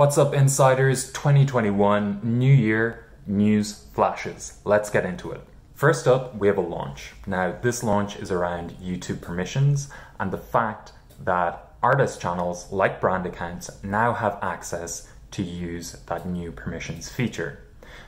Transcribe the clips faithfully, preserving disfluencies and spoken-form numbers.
What's up, insiders? twenty twenty-one, new year, news flashes. Let's get into it. First up, we have a launch. Now, this launch is around YouTube permissions and the fact that artist channels like brand accounts now have access to use that new permissions feature.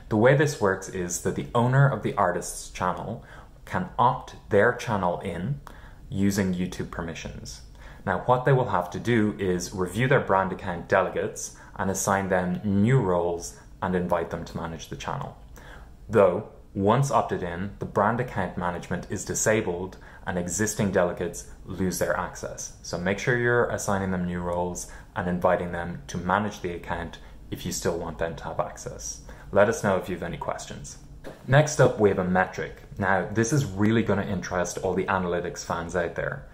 The way this works is that the owner of the artist's channel can opt their channel in using YouTube permissions. Now, what they will have to do is review their brand account delegates and assign them new roles and invite them to manage the channel. Though, once opted in, the brand account management is disabled and existing delegates lose their access. So make sure you're assigning them new roles and inviting them to manage the account if you still want them to have access. Let us know if you have any questions. Next up, we have a metric. Now, this is really going to interest all the analytics fans out there.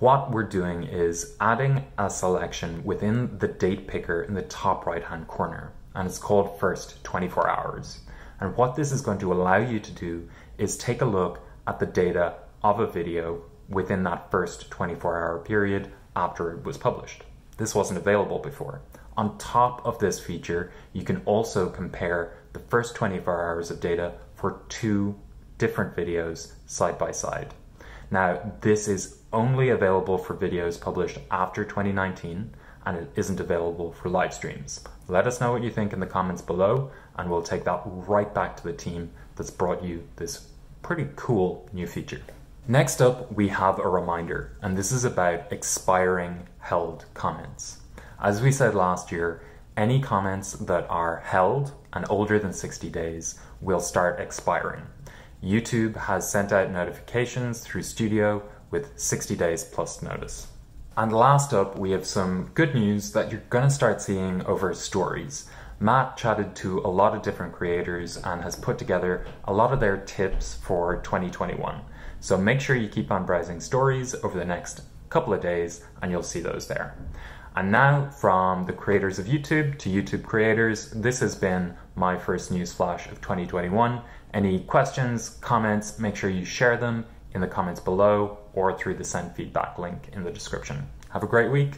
What we're doing is adding a selection within the date picker in the top right hand corner, and it's called first twenty-four hours. And what this is going to allow you to do is take a look at the data of a video within that first twenty-four hour period after it was published. This wasn't available before. On top of this feature, you can also compare the first twenty-four hours of data for two different videos side by side. Now, this is only available for videos published after twenty nineteen, and it isn't available for live streams. Let us know what you think in the comments below, and we'll take that right back to the team that's brought you this pretty cool new feature. Next up, we have a reminder, and this is about expiring held comments. As we said last year, any comments that are held and older than sixty days will start expiring. YouTube has sent out notifications through Studio with sixty days plus notice. And last up, we have some good news that you're going to start seeing over stories. Matt chatted to a lot of different creators and has put together a lot of their tips for twenty twenty-one. So make sure you keep on browsing stories over the next couple of days and you'll see those there. And now, from the creators of YouTube to YouTube creators, this has been my first news flash of twenty twenty-one. Any questions, comments, make sure you share them in the comments below or through the send feedback link in the description. Have a great week.